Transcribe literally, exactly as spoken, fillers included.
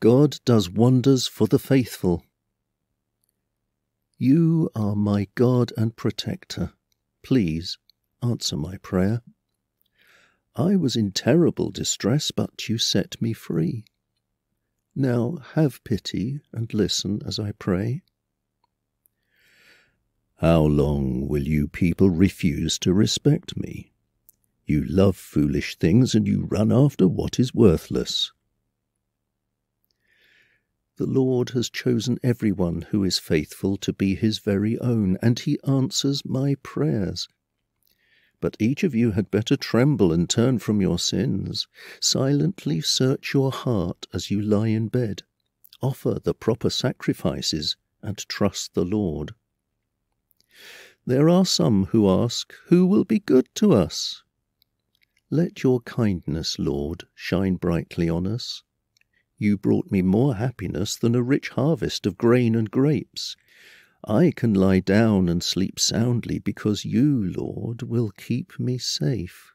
God does wonders for the faithful. You are my God and protector. Please answer my prayer. I was in terrible distress, but you set me free. Now have pity and listen as I pray. How long will you people refuse to respect me? You love foolish things and you run after what is worthless. The Lord has chosen everyone who is faithful to be his very own, and he answers my prayers. But each of you had better tremble and turn from your sins. Silently search your heart as you lie in bed. Offer the proper sacrifices and trust the Lord. There are some who ask, "Who will be good to us?" Let your kindness, Lord, shine brightly on us. You brought me more happiness than a rich harvest of grain and grapes. I can lie down and sleep soundly because you, Lord, will keep me safe.